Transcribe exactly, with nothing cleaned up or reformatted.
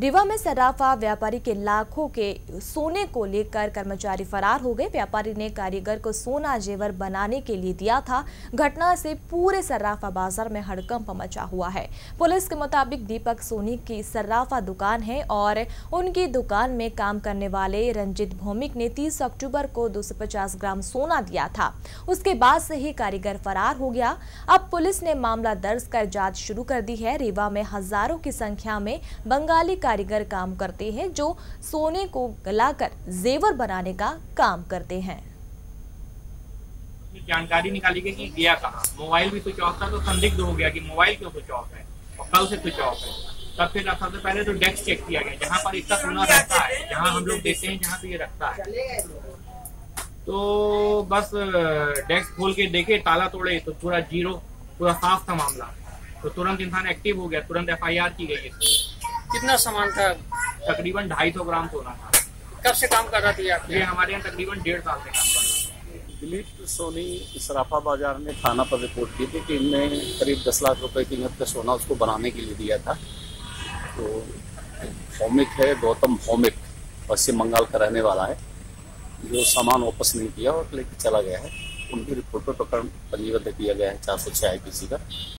रीवा में सर्राफा व्यापारी के लाखों के सोने को लेकर कर्मचारी फरार हो गए। व्यापारी ने कारीगर को सोना जेवर बनाने के लिए दिया था। घटना से पूरे सर्राफा बाजार में हड़कंप मचा हुआ है। पुलिस के मुताबिक दीपक सोनी की सर्राफा दुकान है और उनकी दुकान में काम करने वाले रंजित भौमिक ने तीस अक्टूबर को दो सौ पचास ग्राम सोना दिया था। उसके बाद से ही कारीगर फरार हो गया। अब पुलिस ने मामला दर्ज कर जांच शुरू कर दी है। रीवा में हजारों की संख्या में बंगाली कारीगर काम करते हैं जो सोने को गलाकर जेवर बनाने का काम करते हैं। जानकारी निकाली गई कि गया कहां, मोबाइल भी स्विच ऑफ था तो संदिग्ध हो गया कि मोबाइल क्यों स्विच ऑफ है और कल से स्विच ऑफ है। तब फिर सबसे पहले तो डेस्क चेक किया गया जहां पर इसका सोना रहता है, जहां हम लोग देते हैं, जहां पे ये रखता है। तो बस डेस्क खोल के देखे, ताला तोड़े तो पूरा जीरो, पूरा साफ था मामला। तो तुरंत इंसान एक्टिव हो गया, तुरंत एफ आई आर की गई। कितना सामान था? तकरीबन ढाई सौ ग्राम सोना था। कब से काम कर रहा था आप? ये हमारे यहाँ तकरीबन डेढ़ साल से काम कर रहा था। बिलीत सोनी सराफा बाजार में थाना पर रिपोर्ट की थी कि इनने करीब दस लाख रुपए की कीमत का सोना उसको बनाने के लिए दिया था। तो भौमिक है, गौतम भौमिक, पश्चिम बंगाल का रहने वाला है, जो सामान वापस नहीं किया और लेके चला गया है। उनकी रिपोर्ट पर प्रकरण पंजीबद्ध किया गया है चार सौ छह आई पी सी का।